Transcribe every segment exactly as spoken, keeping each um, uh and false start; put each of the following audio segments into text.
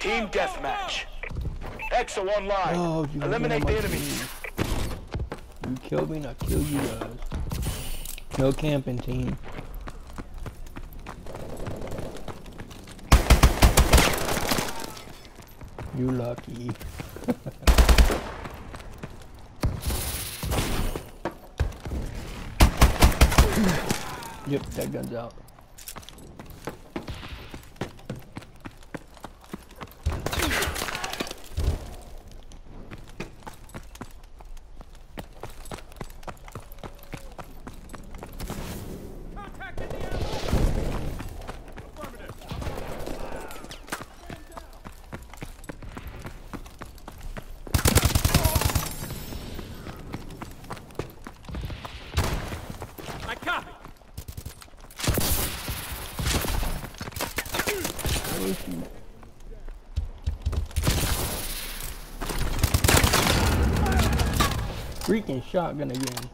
Team Deathmatch. EXO online. Oh, eliminate the enemy. You killed me and I killed you guys. No camping, team. You lucky. Yep, that gun's out. Freaking shotgun again.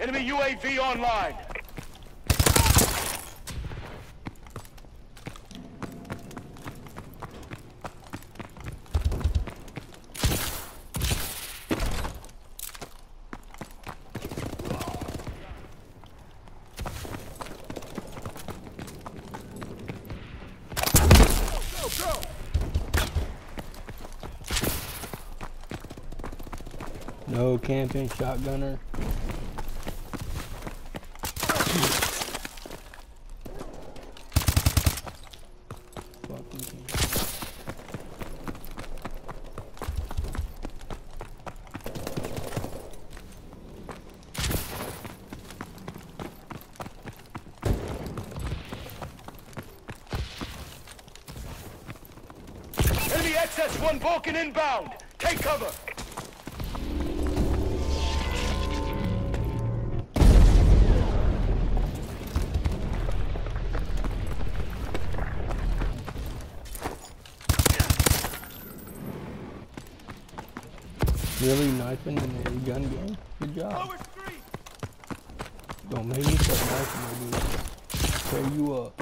Enemy U A V online. No camping, shotgunner. Enemy X S one Vulcan inbound. Take cover. Really knifing in the gun game? Good job. Don't make me start knifing, my dude. Tear you up.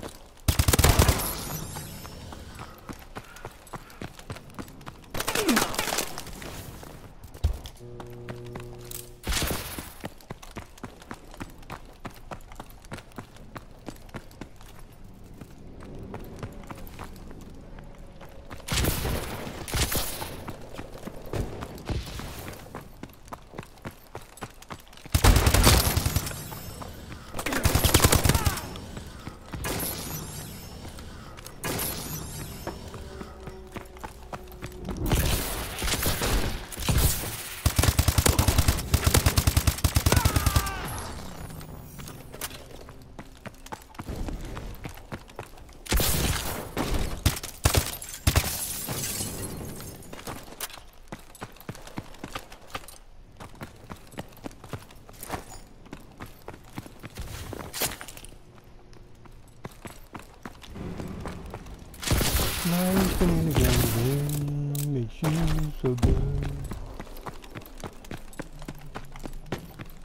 Nice and again, makes you so good.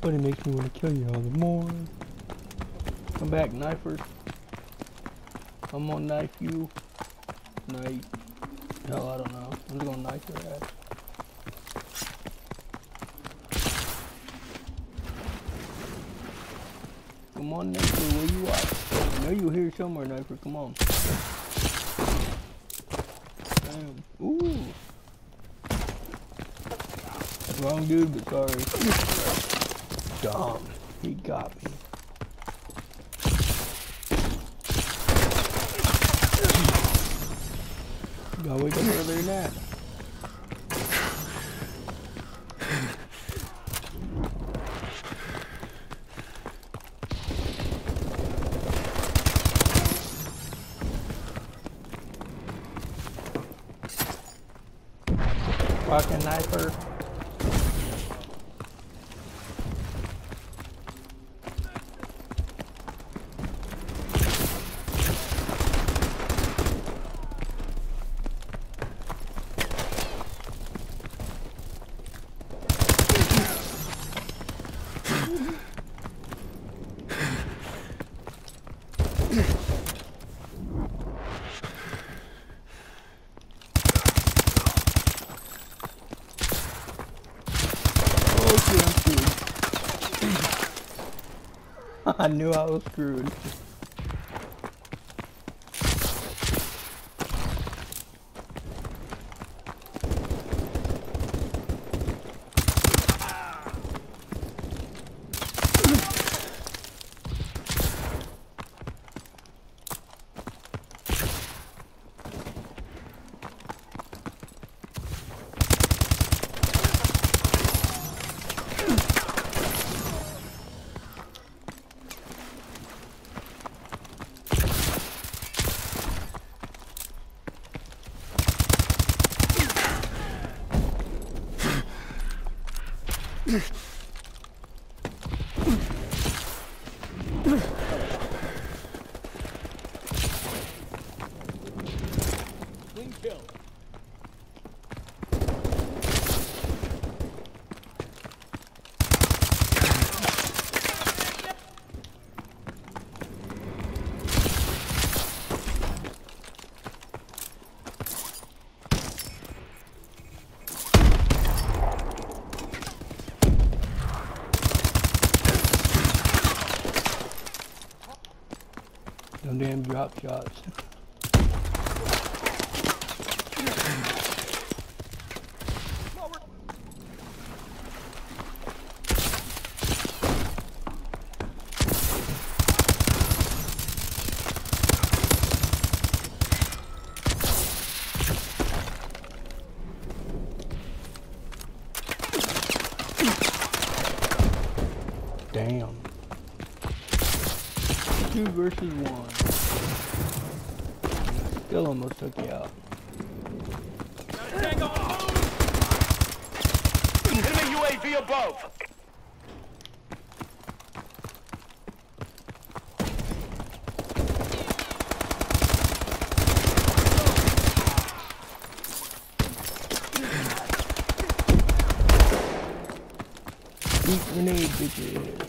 But it makes me want to kill you all the more. Come back, knifers. I'm gonna knife you. Night. No, I don't know. I'm just gonna knife your ass. Come on, knifer, where you at? I know you're here somewhere, knifer. Come on. Ooh. Wrong dude, but sorry. Dumb. He got me. Gotta wake up earlier than that. Fucking sniper. I knew I was screwed. Damn drop shots. Damn. Two versus one. Still almost took you out. Enemy U A V above. Deep grenade, bitches.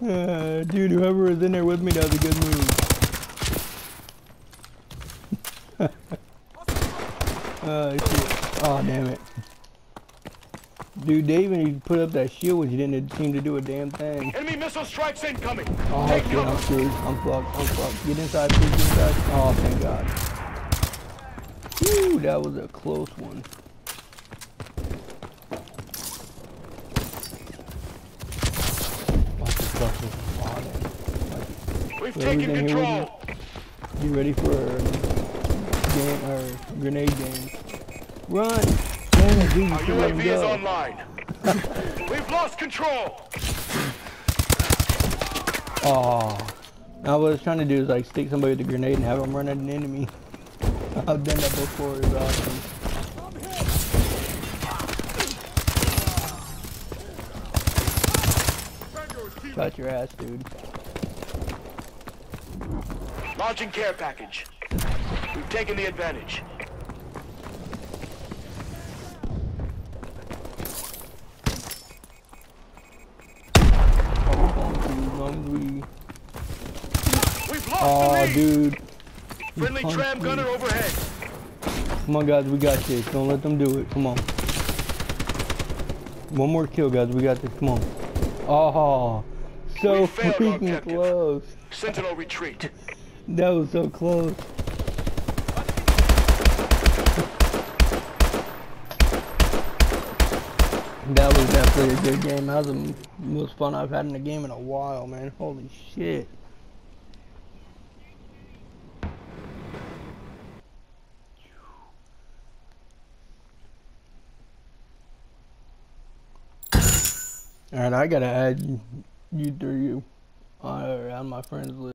Uh, dude, whoever was in there with me, that was a good move. uh, shit. Oh, damn it. Dude, they even put up that shield, which didn't seem to do a damn thing. Enemy missile strikes incoming. Oh, take shit, cover. I'm screwed. I'm fucked. I'm fucked. Get inside, please, get inside. Oh, thank God. Whew, that was a close one. We've taken control. You ready for a game or a grenade game? Run! Damn, dude, our U A V is online. We've lost control. Oh, now what I was trying to do is like stick somebody with a grenade and have them run at an enemy. I've done that before. It's awesome. Shot your ass, dude. Launching care package. We've taken the advantage. We've lost oh, the dude. Friendly tram gunner overhead. Come on, guys, we got this. Don't let them do it. Come on. One more kill, guys. We got this. Come on. Oh. So freaking close. Sentinel retreat. That was so close. That was definitely a good game. That was the most fun I've had in a game in a while, man. Holy shit. Alright, I gotta add you through you. Alright, on my friends list.